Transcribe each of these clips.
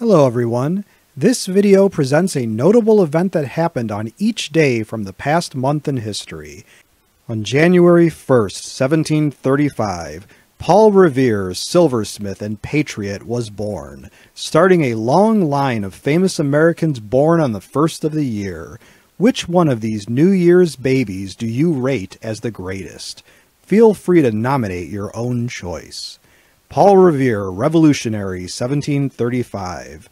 Hello everyone. This video presents a notable event that happened on each day from the past month in history. On January 1st, 1735, Paul Revere, silversmith and patriot, was born, starting a long line of famous Americans born on the first of the year. Which one of these New Year's babies do you rate as the greatest? Feel free to nominate your own choice. Paul Revere, Revolutionary, 1735.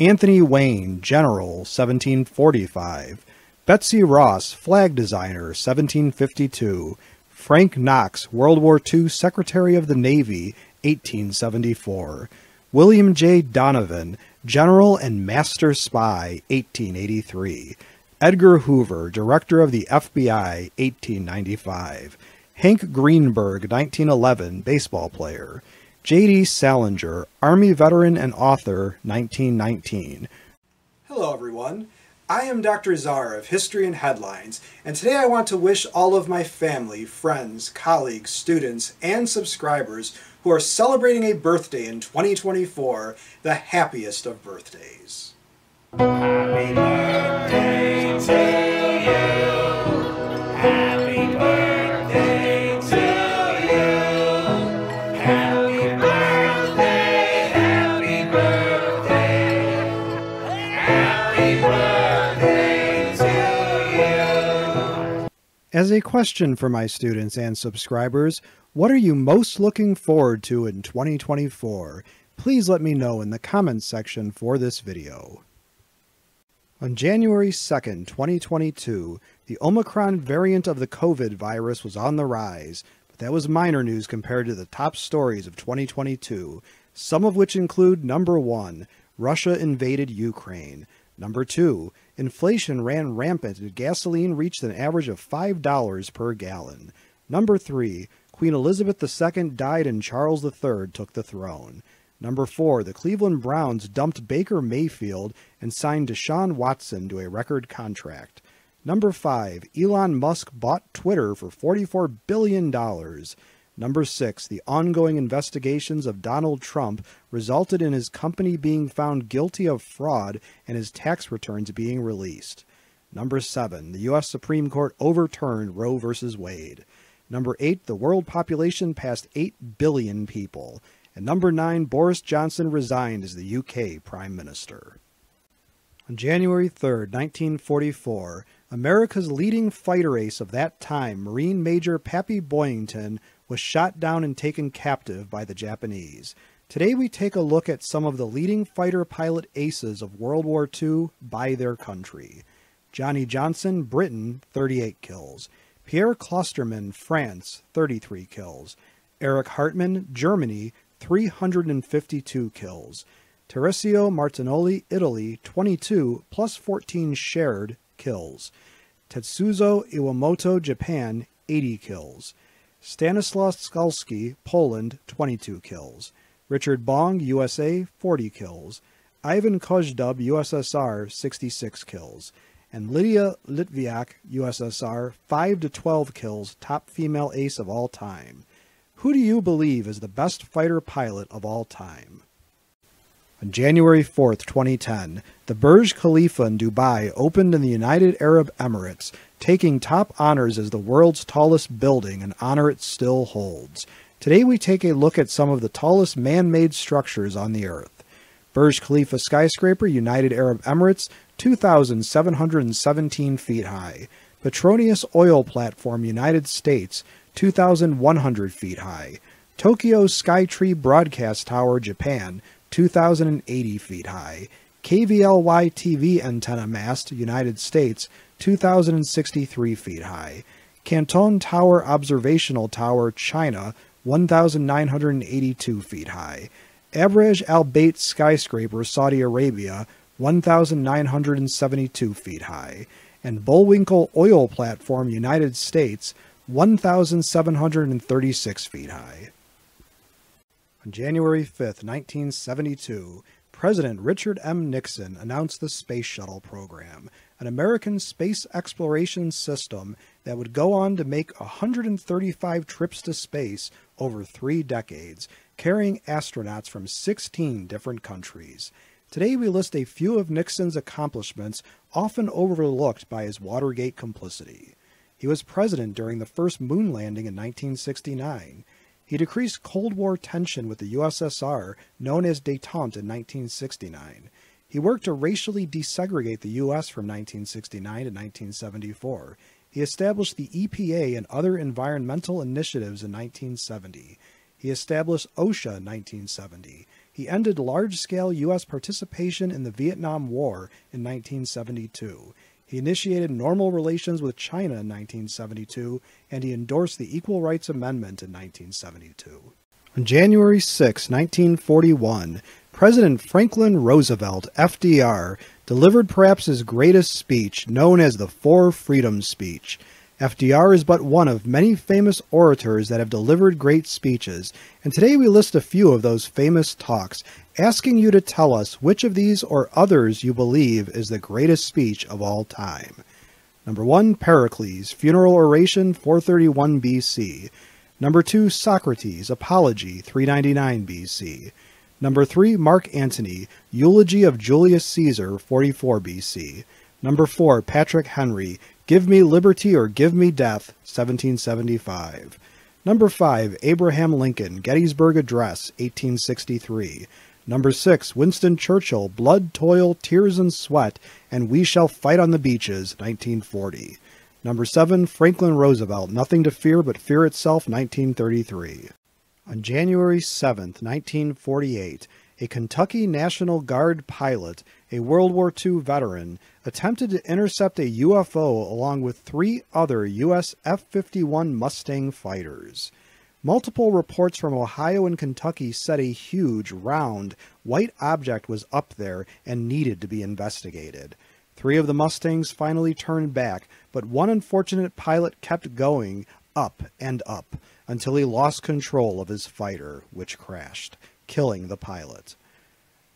Anthony Wayne, General, 1745. Betsy Ross, Flag Designer, 1752. Frank Knox, World War II Secretary of the Navy, 1874. William J. Donovan, General and Master Spy, 1883. Edgar Hoover, Director of the FBI, 1895. Hank Greenberg, 1911, baseball player. J.D. Salinger, Army veteran and author, 1919. Hello everyone, I am Dr. Czar of History and Headlines, and today I want to wish all of my family, friends, colleagues, students, and subscribers who are celebrating a birthday in 2024 the happiest of birthdays. Happy birthday to you. Happy birthday. As a question for my students and subscribers, what are you most looking forward to in 2024? Please let me know in the comments section for this video. On January 2nd, 2022, the Omicron variant of the COVID virus was on the rise, but that was minor news compared to the top stories of 2022, some of which include number 1, Russia invaded Ukraine. Number 2, inflation ran rampant and gasoline reached an average of $5 per gallon. Number 3, Queen Elizabeth II died and Charles III took the throne. Number 4, the Cleveland Browns dumped Baker Mayfield and signed Deshaun Watson to a record contract. Number 5, Elon Musk bought Twitter for $44 billion. Number 6, the ongoing investigations of Donald Trump resulted in his company being found guilty of fraud and his tax returns being released. Number 7, the U.S. Supreme Court overturned Roe v. Wade. Number 8, the world population passed 8 billion people. And number 9, Boris Johnson resigned as the UK Prime Minister. On January 3, 1944, America's leading fighter ace of that time, Marine Major Pappy Boyington, was shot down and taken captive by the Japanese. Today we take a look at some of the leading fighter pilot aces of World War II by their country. Johnny Johnson, Britain, 38 kills. Pierre Clostermann, France, 33 kills. Eric Hartmann, Germany, 352 kills. Teresio Martinoli, Italy, 22 plus 14 shared kills. Tetsuzo Iwamoto, Japan, 80 kills. Stanislaw Skalski, Poland, 22 kills. Richard Bong, USA, 40 kills. Ivan Kozdub, USSR, 66 kills. And Lydia Litviak, USSR, 5 to 12 kills, top female ace of all time. Who do you believe is the best fighter pilot of all time? On January 4, 2010, the Burj Khalifa in Dubai opened in the United Arab Emirates, taking top honors as the world's tallest building, an honor it still holds. Today we take a look at some of the tallest man-made structures on the earth. Burj Khalifa skyscraper, United Arab Emirates, 2,717 feet high. Petronas oil platform, United States, 2,100 feet high. Tokyo Skytree broadcast tower, Japan, 2,080 feet high. KVLY TV antenna mast, United States, 2,063 feet high. Canton Tower Observational Tower, China, 1,982 feet high. Abraj Al Bait skyscraper, Saudi Arabia, 1,972 feet high. And Bullwinkle oil platform, United States, 1,736 feet high. On January 5, 1972, President Richard M. Nixon announced the Space Shuttle program, an American space exploration system that would go on to make 135 trips to space over 3 decades, carrying astronauts from 16 different countries. Today we list a few of Nixon's accomplishments often overlooked by his Watergate complicity. He was president during the first moon landing in 1969. He decreased Cold War tension with the USSR, known as détente, in 1969. He worked to racially desegregate the U.S. from 1969 to 1974. He established the EPA and other environmental initiatives in 1970. He established OSHA in 1970. He ended large-scale U.S. participation in the Vietnam War in 1972. He initiated normal relations with China in 1972, and he endorsed the Equal Rights Amendment in 1972. On January 6, 1941, President Franklin Roosevelt, FDR, delivered perhaps his greatest speech, known as the Four Freedoms Speech. FDR is but one of many famous orators that have delivered great speeches, and today we list a few of those famous talks, asking you to tell us which of these or others you believe is the greatest speech of all time. Number 1, Pericles, Funeral Oration, 431 BC. Number 2, Socrates, Apology, 399 BC. Number 3, Mark Antony, Eulogy of Julius Caesar, 44 BC. Number 4, Patrick Henry, Give Me Liberty or Give Me Death, 1775. Number 5, Abraham Lincoln, Gettysburg Address, 1863. Number 6, Winston Churchill, Blood, Toil, Tears, and Sweat, and We Shall Fight on the Beaches, 1940. Number 7, Franklin Roosevelt, Nothing to Fear but Fear Itself, 1933. On January 7, 1948, a Kentucky National Guard pilot, a World War II veteran, attempted to intercept a UFO along with 3 other U.S. F-51 Mustang fighters. Multiple reports from Ohio and Kentucky said a huge, round, white object was up there and needed to be investigated. 3 of the Mustangs finally turned back, but one unfortunate pilot kept going up and up until he lost control of his fighter, which crashed, killing the pilot.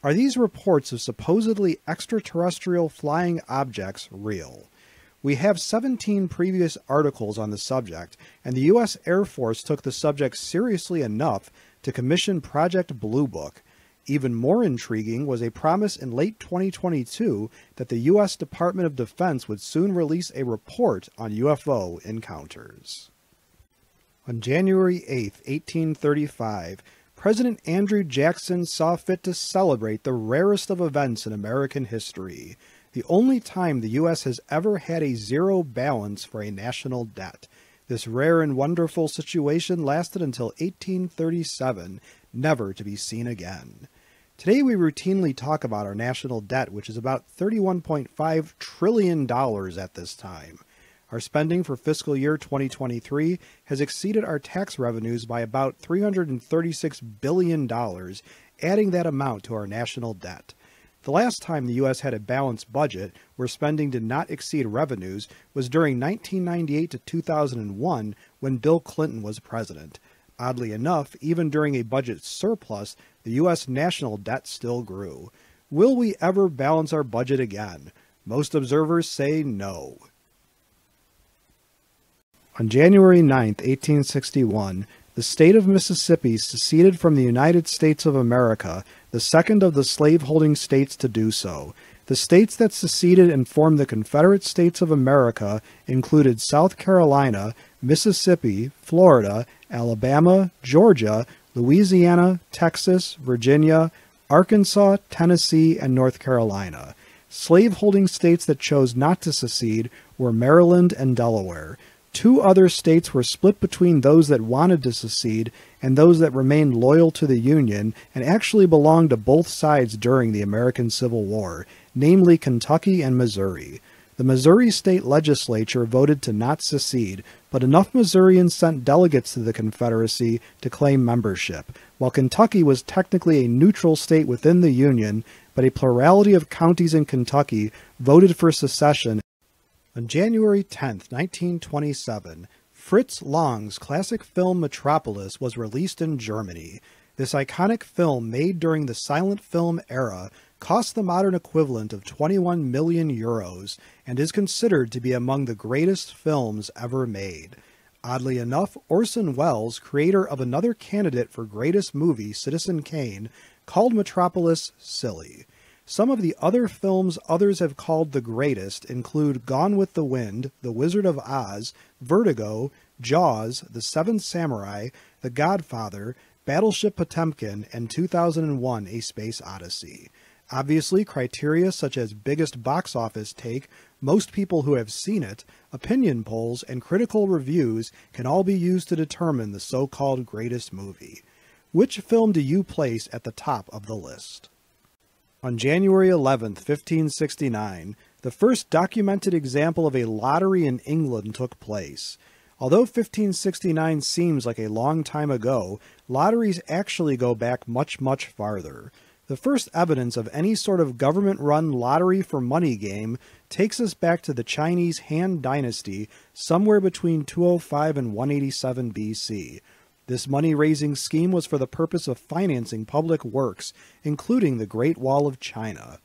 Are these reports of supposedly extraterrestrial flying objects real? We have 17 previous articles on the subject, and the U.S. Air Force took the subject seriously enough to commission Project Blue Book. Even more intriguing was a promise in late 2022 that the U.S. Department of Defense would soon release a report on UFO encounters. On January 8, 1835, President Andrew Jackson saw fit to celebrate the rarest of events in American history, the only time the U.S. has ever had a zero balance for a national debt. This rare and wonderful situation lasted until 1837, never to be seen again. Today we routinely talk about our national debt, which is about $31.5 trillion at this time. Our spending for fiscal year 2023 has exceeded our tax revenues by about $336 billion, adding that amount to our national debt. The last time the U.S. had a balanced budget, where spending did not exceed revenues, was during 1998 to 2001 when Bill Clinton was president. Oddly enough, even during a budget surplus, the U.S. national debt still grew. Will we ever balance our budget again? Most observers say no. On January 9, 1861, the state of Mississippi seceded from the United States of America, the second of the slaveholding states to do so. The states that seceded and formed the Confederate States of America included South Carolina, Mississippi, Florida, Alabama, Georgia, Louisiana, Texas, Virginia, Arkansas, Tennessee, and North Carolina. Slaveholding states that chose not to secede were Maryland and Delaware. 2 other states were split between those that wanted to secede and those that remained loyal to the Union and actually belonged to both sides during the American Civil War, namely Kentucky and Missouri. The Missouri state legislature voted to not secede, but enough Missourians sent delegates to the Confederacy to claim membership, while Kentucky was technically a neutral state within the Union, but a plurality of counties in Kentucky voted for secession. On January 10, 1927, Fritz Lang's classic film Metropolis was released in Germany. This iconic film, made during the silent film era, cost the modern equivalent of €21 million and is considered to be among the greatest films ever made. Oddly enough, Orson Welles, creator of another candidate for greatest movie, Citizen Kane, called Metropolis silly. Some of the other films others have called the greatest include Gone with the Wind, The Wizard of Oz, Vertigo, Jaws, The Seventh Samurai, The Godfather, Battleship Potemkin, and 2001: A Space Odyssey. Obviously, criteria such as biggest box office take, most people who have seen it, opinion polls, and critical reviews can all be used to determine the so-called greatest movie. Which film do you place at the top of the list? On January 11, 1569, the first documented example of a lottery in England took place. Although 1569 seems like a long time ago, lotteries actually go back much, much farther. The first evidence of any sort of government-run lottery for money game takes us back to the Chinese Han Dynasty somewhere between 205 and 187 BC. This money-raising scheme was for the purpose of financing public works, including the Great Wall of China.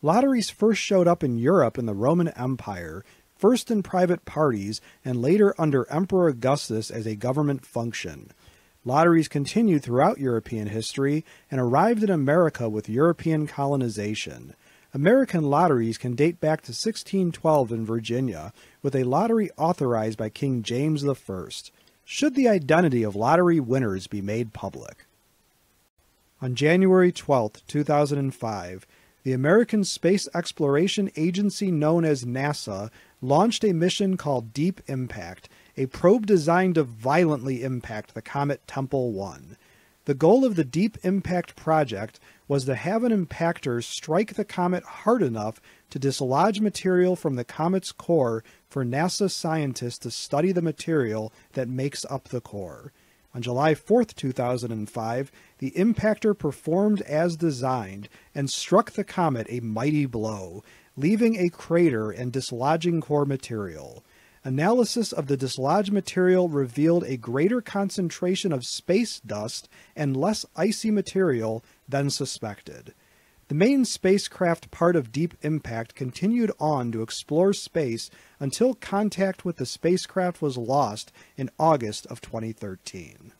Lotteries first showed up in Europe in the Roman Empire, first in private parties, and later under Emperor Augustus as a government function. Lotteries continued throughout European history and arrived in America with European colonization. American lotteries can date back to 1612 in Virginia, with a lottery authorized by King James I. Should the identity of lottery winners be made public? On January 12, 2005, the American space exploration agency known as NASA launched a mission called Deep Impact, a probe designed to violently impact the comet Temple 1. The goal of the Deep Impact project was to have an impactor strike the comet hard enough to dislodge material from the comet's core for NASA scientists to study the material that makes up the core. On July 4, 2005, the impactor performed as designed and struck the comet a mighty blow, leaving a crater and dislodging core material. Analysis of the dislodged material revealed a greater concentration of space dust and less icy material than suspected. The main spacecraft part of Deep Impact continued on to explore space until contact with the spacecraft was lost in August of 2013.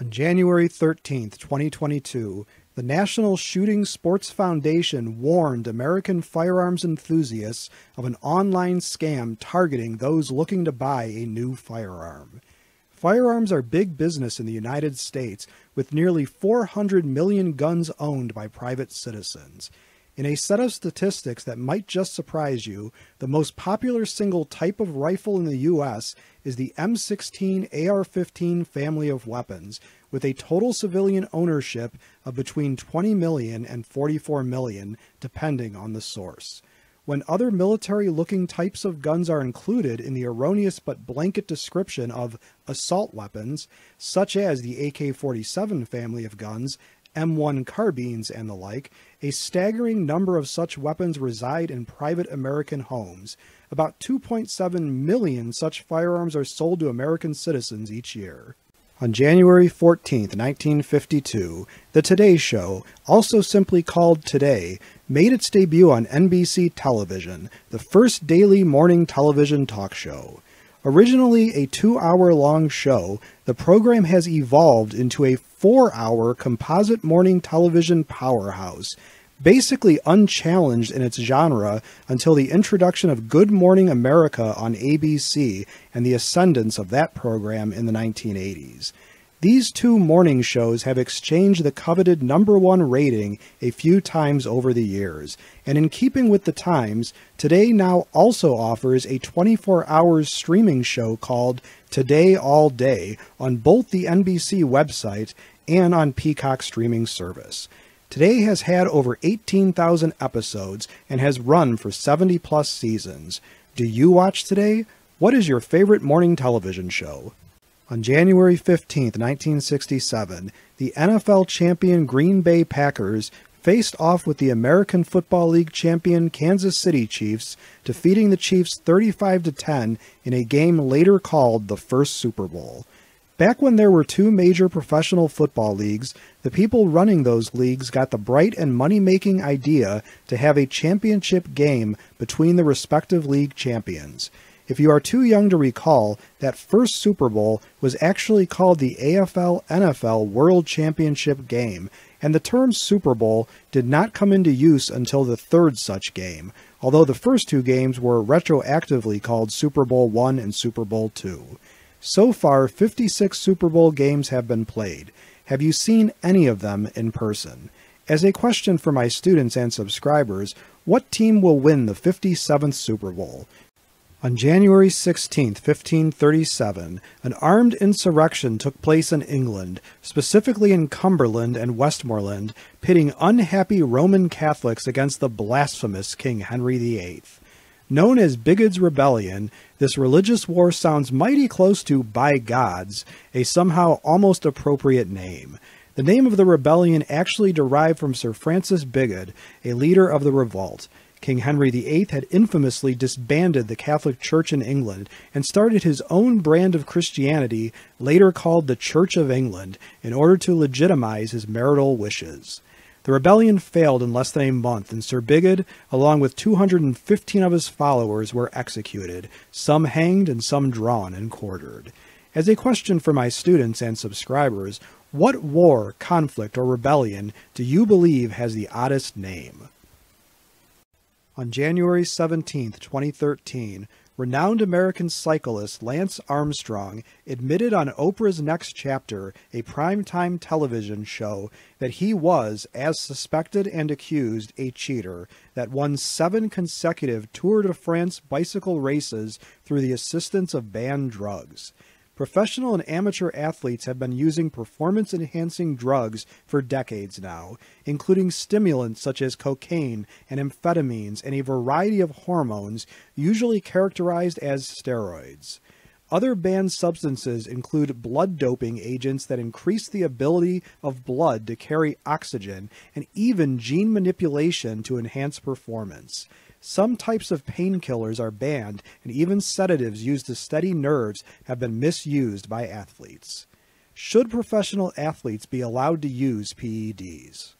On January 13, 2022, the National Shooting Sports Foundation warned American firearms enthusiasts of an online scam targeting those looking to buy a new firearm. Firearms are big business in the United States, with nearly 400 million guns owned by private citizens. In a set of statistics that might just surprise you, the most popular single type of rifle in the U.S. is the M16 AR-15 family of weapons, with a total civilian ownership of between 20 million and 44 million, depending on the source. When other military-looking types of guns are included in the erroneous but blanket description of assault weapons, such as the AK-47 family of guns, M1 carbines, and the like, a staggering number of such weapons reside in private American homes. About 2.7 million such firearms are sold to American citizens each year. On January 14, 1952, The Today Show, also simply called Today, made its debut on NBC television, the first daily morning television talk show. Originally a 2-hour-long show, the program has evolved into a 4-hour composite morning television powerhouse, basically unchallenged in its genre until the introduction of Good Morning America on ABC and the ascendance of that program in the 1980s. These two morning shows have exchanged the coveted #1 rating a few times over the years, and in keeping with the times, Today now also offers a 24-hour streaming show called Today All Day on both the NBC website and on Peacock streaming service. Today has had over 18,000 episodes and has run for 70-plus seasons. Do you watch Today? What is your favorite morning television show? On January 15, 1967, the NFL champion Green Bay Packers faced off with the American Football League champion Kansas City Chiefs, defeating the Chiefs 35-10 in a game later called the first Super Bowl. Back when there were two major professional football leagues, the people running those leagues got the bright and money-making idea to have a championship game between the respective league champions. If you are too young to recall, that first Super Bowl was actually called the AFL-NFL World Championship Game, and the term Super Bowl did not come into use until the third such game, although the first two games were retroactively called Super Bowl I and Super Bowl II. So far, 56 Super Bowl games have been played. Have you seen any of them in person? As a question for my students and subscribers, what team will win the 57th Super Bowl? On January 16, 1537, an armed insurrection took place in England, specifically in Cumberland and Westmoreland, pitting unhappy Roman Catholics against the blasphemous King Henry VIII. Known as Bigod's Rebellion, this religious war sounds mighty close to By God's, a somehow almost appropriate name. The name of the rebellion actually derived from Sir Francis Bigod, a leader of the revolt. King Henry VIII had infamously disbanded the Catholic Church in England and started his own brand of Christianity, later called the Church of England, in order to legitimize his marital wishes. The rebellion failed in less than a month, and Sir Bigod, along with 215 of his followers, were executed, some hanged and some drawn and quartered. As a question for my students and subscribers, what war, conflict, or rebellion do you believe has the oddest name? On January 17, 2013, renowned American cyclist Lance Armstrong admitted on Oprah's Next Chapter, a primetime television show, that he was, as suspected and accused, a cheater that won 7 consecutive Tour de France bicycle races through the assistance of banned drugs. Professional and amateur athletes have been using performance-enhancing drugs for decades now, including stimulants such as cocaine and amphetamines and a variety of hormones, usually characterized as steroids. Other banned substances include blood doping agents that increase the ability of blood to carry oxygen, and even gene manipulation to enhance performance. Some types of painkillers are banned, and even sedatives used to steady nerves have been misused by athletes. Should professional athletes be allowed to use PEDs?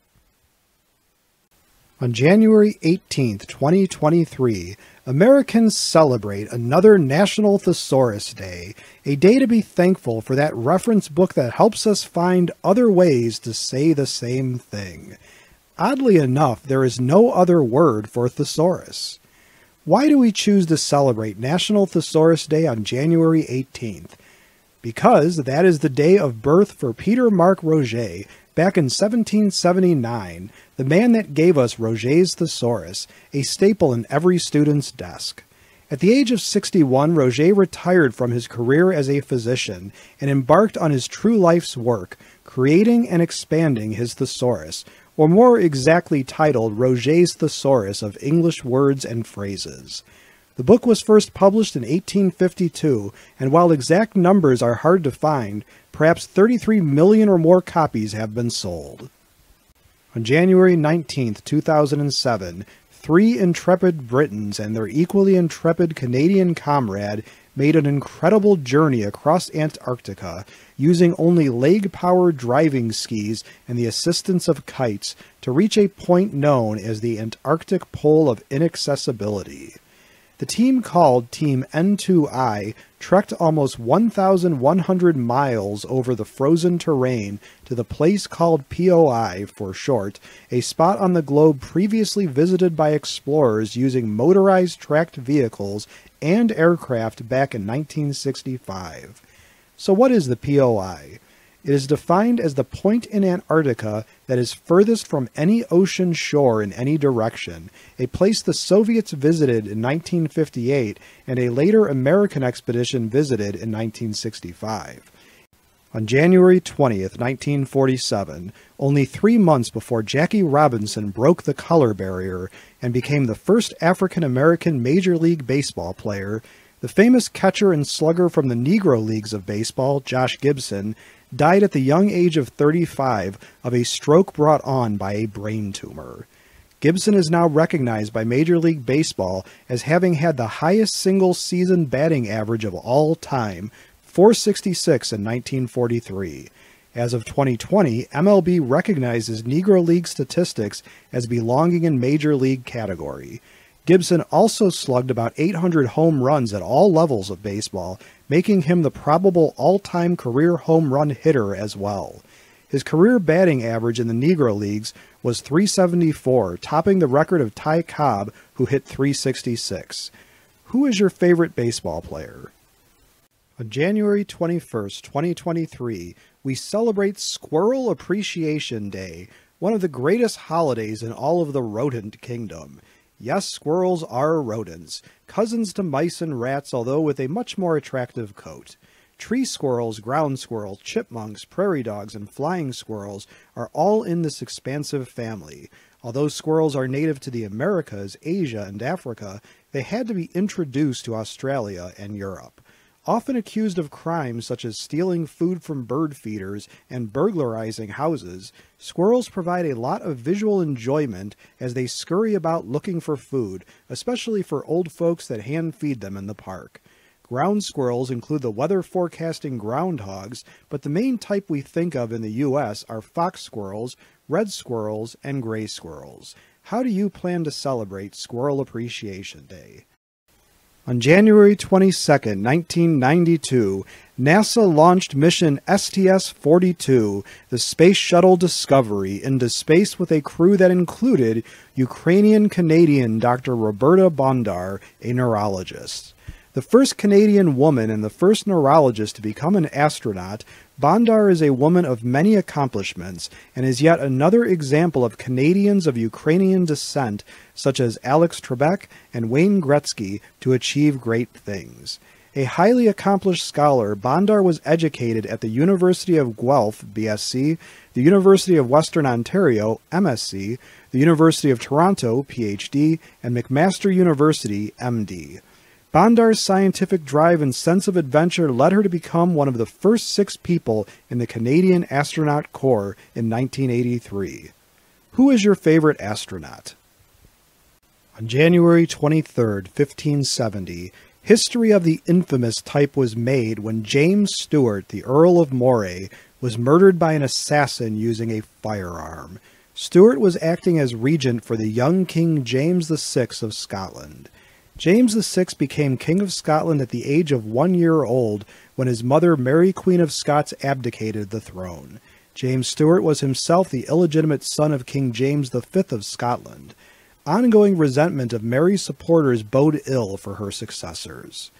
On January 18, 2023, Americans celebrate another National Thesaurus Day, a day to be thankful for that reference book that helps us find other ways to say the same thing. Oddly enough, there is no other word for thesaurus. Why do we choose to celebrate National Thesaurus Day on January 18th? Because that is the day of birth for Peter Mark Roget back in 1779, the man that gave us Roget's Thesaurus, a staple in every student's desk. At the age of 61, Roget retired from his career as a physician and embarked on his true life's work, creating and expanding his thesaurus, or more exactly titled Roget's Thesaurus of English Words and Phrases. The book was first published in 1852, and while exact numbers are hard to find, perhaps 33 million or more copies have been sold. On January 19, 2007, 3 intrepid Britons and their equally intrepid Canadian comrade made an incredible journey across Antarctica using only leg-power driving skis and the assistance of kites to reach a point known as the Antarctic Pole of Inaccessibility. The team, called Team N2I, trekked almost 1,100 miles over the frozen terrain to the place called POI for short, a spot on the globe previously visited by explorers using motorized tracked vehicles and aircraft back in 1965. So what is the POI? It is defined as the point in Antarctica that is furthest from any ocean shore in any direction, a place the Soviets visited in 1958 and a later American expedition visited in 1965. On January 20th, 1947, only 3 months before Jackie Robinson broke the color barrier and became the first African-American Major League Baseball player, the famous catcher and slugger from the Negro Leagues of Baseball, Josh Gibson, died at the young age of 35 of a stroke brought on by a brain tumor. Gibson is now recognized by Major League Baseball as having had the highest single-season batting average of all time, .466 in 1943. As of 2020, MLB recognizes Negro League statistics as belonging in Major League category. Gibson also slugged about 800 home runs at all levels of baseball, making him the probable all-time career home run hitter as well. His career batting average in the Negro Leagues was .374, topping the record of Ty Cobb, who hit .366. Who is your favorite baseball player? On January 21st, 2023, we celebrate Squirrel Appreciation Day, one of the greatest holidays in all of the rodent kingdom. Yes, squirrels are rodents, cousins to mice and rats, although with a much more attractive coat. Tree squirrels, ground squirrels, chipmunks, prairie dogs, and flying squirrels are all in this expansive family. Although squirrels are native to the Americas, Asia, and Africa, they had to be introduced to Australia and Europe. Often accused of crimes such as stealing food from bird feeders and burglarizing houses, squirrels provide a lot of visual enjoyment as they scurry about looking for food, especially for old folks that hand-feed them in the park. Ground squirrels include the weather-forecasting groundhogs, but the main type we think of in the U.S. are fox squirrels, red squirrels, and gray squirrels. How do you plan to celebrate Squirrel Appreciation Day? On January 22, 1992, NASA launched mission STS-42, the Space Shuttle Discovery, into space with a crew that included Ukrainian-Canadian Dr. Roberta Bondar, a neurologist. The first Canadian woman and the first neurologist to become an astronaut, Bondar is a woman of many accomplishments and is yet another example of Canadians of Ukrainian descent, such as Alex Trebek and Wayne Gretzky, to achieve great things. A highly accomplished scholar, Bondar was educated at the University of Guelph, BSc, the University of Western Ontario, MSc, the University of Toronto, PhD, and McMaster University, MD. Bondar's scientific drive and sense of adventure led her to become one of the first 6 people in the Canadian Astronaut Corps in 1983. Who is your favorite astronaut? On January 23, 1570, history of the infamous type was made when James Stewart, the Earl of Moray, was murdered by an assassin using a firearm. Stewart was acting as regent for the young King James VI of Scotland. James VI became King of Scotland at the age of 1 year old when his mother Mary Queen of Scots abdicated the throne. James Stewart was himself the illegitimate son of King James V of Scotland. Ongoing resentment of Mary's supporters bode ill for her successors.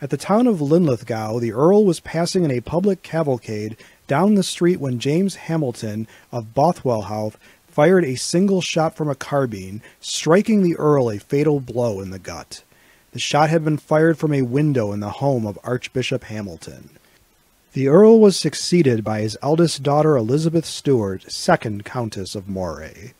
At the town of Linlithgow, the Earl was passing in a public cavalcade down the street when James Hamilton of Bothwellhaugh fired a single shot from a carbine, striking the Earl a fatal blow in the gut. The shot had been fired from a window in the home of Archbishop Hamilton. The Earl was succeeded by his eldest daughter Elizabeth Stuart, 2nd Countess of Moray.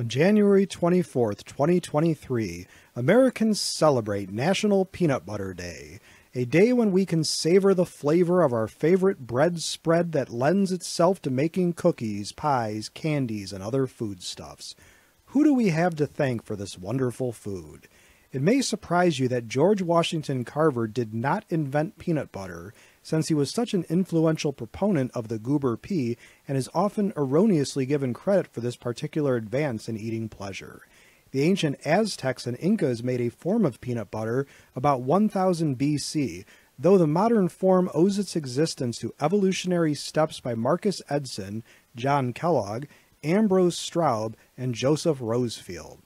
On January 24, 2023, Americans celebrate National Peanut Butter Day, a day when we can savor the flavor of our favorite bread spread that lends itself to making cookies, pies, candies, and other foodstuffs. Who do we have to thank for this wonderful food? It may surprise you that George Washington Carver did not invent peanut butter, since he was such an influential proponent of the goober pea and is often erroneously given credit for this particular advance in eating pleasure. The ancient Aztecs and Incas made a form of peanut butter about 1000 BC, though the modern form owes its existence to evolutionary steps by Marcus Edson, John Kellogg, Ambrose Straub, and Joseph Rosefield.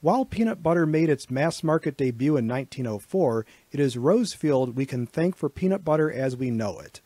While peanut butter made its mass-market debut in 1904, it is Rosefield we can thank for peanut butter as we know it.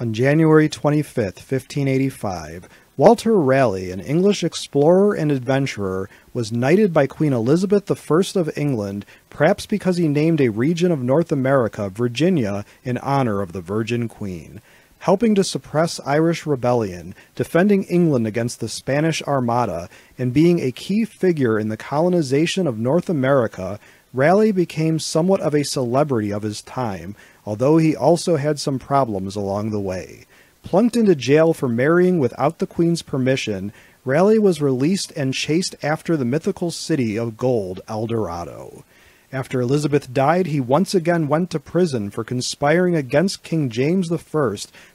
On January 25, 1585, Walter Raleigh, an English explorer and adventurer, was knighted by Queen Elizabeth I of England, perhaps because he named a region of North America, Virginia, in honor of the Virgin Queen. Helping to suppress Irish rebellion, defending England against the Spanish Armada, and being a key figure in the colonization of North America, Raleigh became somewhat of a celebrity of his time, although he also had some problems along the way. Plunked into jail for marrying without the Queen's permission, Raleigh was released and chased after the mythical city of gold, El Dorado. After Elizabeth died, he once again went to prison for conspiring against King James I,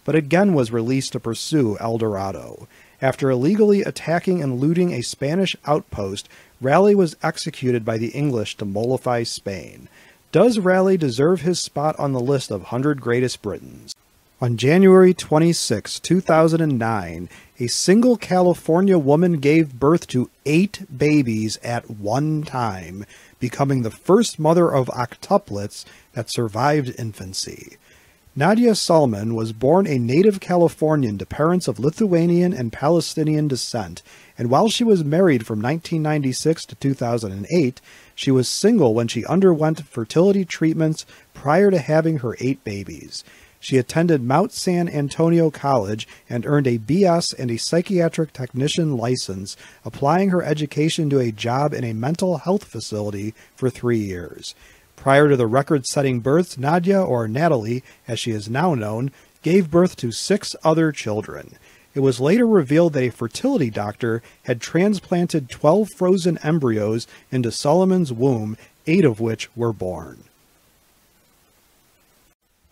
but again was released to pursue El Dorado. After illegally attacking and looting a Spanish outpost, Raleigh was executed by the English to mollify Spain. Does Raleigh deserve his spot on the list of 100 Greatest Britons? On January 26, 2009, a single California woman gave birth to 8 babies at one time, becoming the first mother of octuplets that survived infancy. Nadia Salman was born a native Californian to parents of Lithuanian and Palestinian descent, and while she was married from 1996 to 2008, she was single when she underwent fertility treatments prior to having her 8 babies. She attended Mount San Antonio College and earned a BS and a psychiatric technician license, applying her education to a job in a mental health facility for 3 years. Prior to the record-setting births, Nadia, or Natalie, as she is now known, gave birth to 6 other children. It was later revealed that a fertility doctor had transplanted 12 frozen embryos into Solomon's womb, 8 of which were born.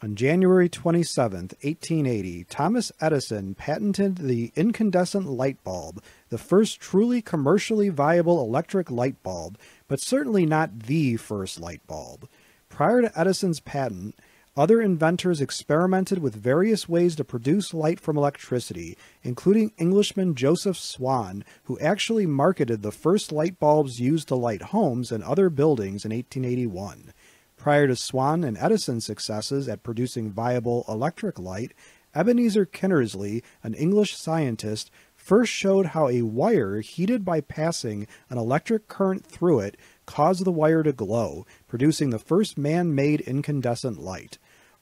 On January 27, 1880, Thomas Edison patented the incandescent light bulb, the first truly commercially viable electric light bulb, but certainly not the first light bulb. Prior to Edison's patent, other inventors experimented with various ways to produce light from electricity, including Englishman Joseph Swan, who actually marketed the first light bulbs used to light homes and other buildings in 1881. Prior to Swan and Edison's successes at producing viable electric light, Ebenezer Kinnersley, an English scientist, first showed how a wire heated by passing an electric current through it caused the wire to glow, producing the first man-made incandescent light.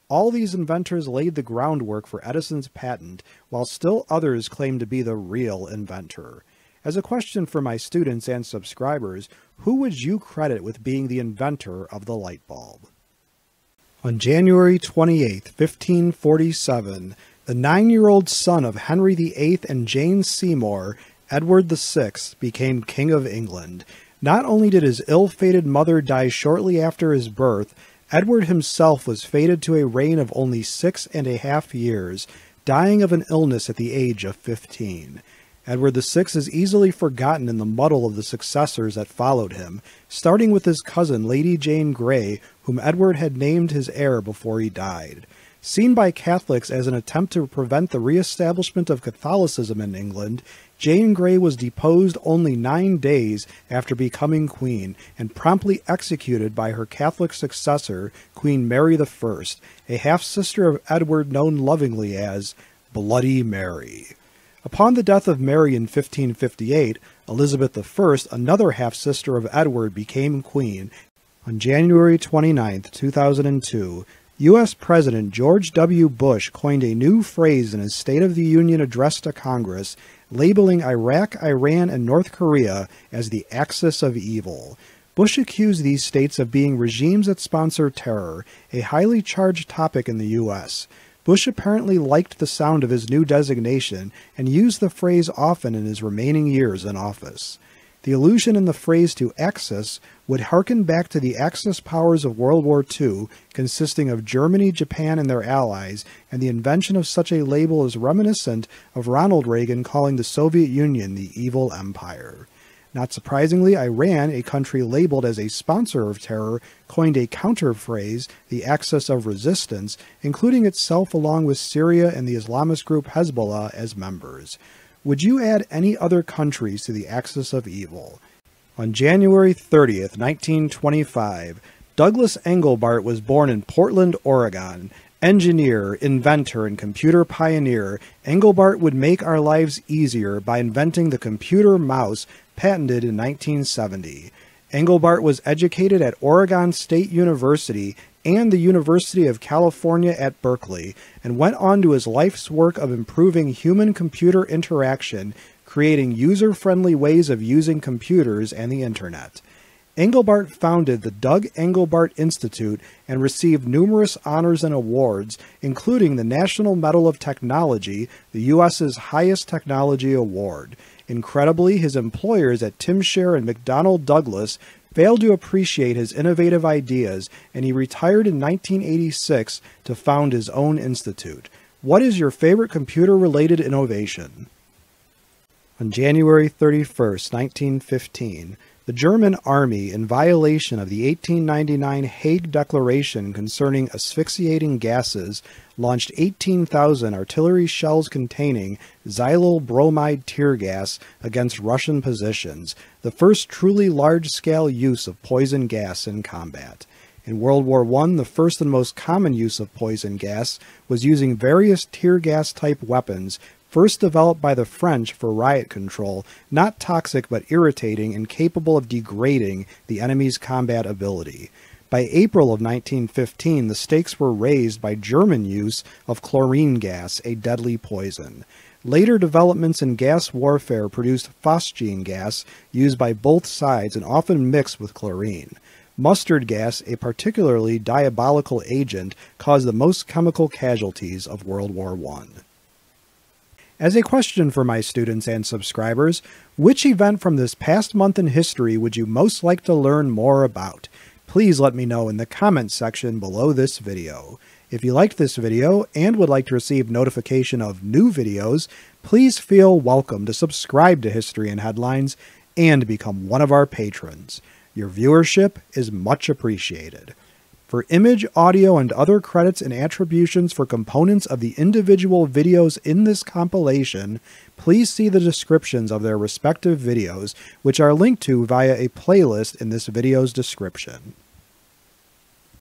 All these inventors laid the groundwork for Edison's patent, while still others claimed to be the real inventor. As a question for my students and subscribers, who would you credit with being the inventor of the light bulb? On January 28, 1547, the 9-year-old son of Henry VIII and Jane Seymour, Edward VI, became King of England. Not only did his ill-fated mother die shortly after his birth, Edward himself was fated to a reign of only 6.5 years, dying of an illness at the age of 15. Edward VI is easily forgotten in the muddle of the successors that followed him, starting with his cousin Lady Jane Grey, whom Edward had named his heir before he died. Seen by Catholics as an attempt to prevent the re-establishment of Catholicism in England, Jane Grey was deposed only 9 days after becoming queen and promptly executed by her Catholic successor, Queen Mary I, a half-sister of Edward known lovingly as Bloody Mary. Upon the death of Mary in 1558, Elizabeth I, another half-sister of Edward, became queen. On January 29, 2002, U.S. President George W. Bush coined a new phrase in his State of the Union address to Congress, labeling Iraq, Iran, and North Korea as the axis of evil. Bush accused these states of being regimes that sponsor terror, a highly charged topic in the U.S. Bush apparently liked the sound of his new designation and used the phrase often in his remaining years in office. The allusion in the phrase to Axis would harken back to the Axis powers of World War II, consisting of Germany, Japan, and their allies, and the invention of such a label is reminiscent of Ronald Reagan calling the Soviet Union the evil empire. Not surprisingly, Iran, a country labeled as a sponsor of terror, coined a counter-phrase, the Axis of Resistance, including itself along with Syria and the Islamist group Hezbollah as members. Would you add any other countries to the Axis of Evil? On January 30th, 1925, Douglas Engelbart was born in Portland, Oregon. Engineer, inventor, and computer pioneer, Engelbart would make our lives easier by inventing the computer mouse, patented in 1970. Engelbart was educated at Oregon State University and the University of California at Berkeley, and went on to his life's work of improving human-computer interaction, creating user-friendly ways of using computers and the Internet. Engelbart founded the Doug Engelbart Institute and received numerous honors and awards, including the National Medal of Technology, the U.S.'s highest technology award. Incredibly, his employers at Timshare and McDonnell Douglas failed to appreciate his innovative ideas, and he retired in 1986 to found his own institute. What is your favorite computer-related innovation? On January 31, 1915, The German army, in violation of the 1899 Hague Declaration concerning asphyxiating gases, launched 18,000 artillery shells containing xylyl bromide tear gas against Russian positions, the first truly large-scale use of poison gas in combat. In World War I, the first and most common use of poison gas was using various tear gas-type weapons, first developed by the French for riot control, not toxic but irritating and capable of degrading the enemy's combat ability. By April of 1915, the stakes were raised by German use of chlorine gas, a deadly poison. Later developments in gas warfare produced phosgene gas, used by both sides and often mixed with chlorine. Mustard gas, a particularly diabolical agent, caused the most chemical casualties of World War I. As a question for my students and subscribers, which event from this past month in history would you most like to learn more about? Please let me know in the comments section below this video. If you liked this video and would like to receive notification of new videos, please feel welcome to subscribe to History and Headlines and become one of our patrons. Your viewership is much appreciated. For image, audio, and other credits and attributions for components of the individual videos in this compilation, please see the descriptions of their respective videos, which are linked to via a playlist in this video's description.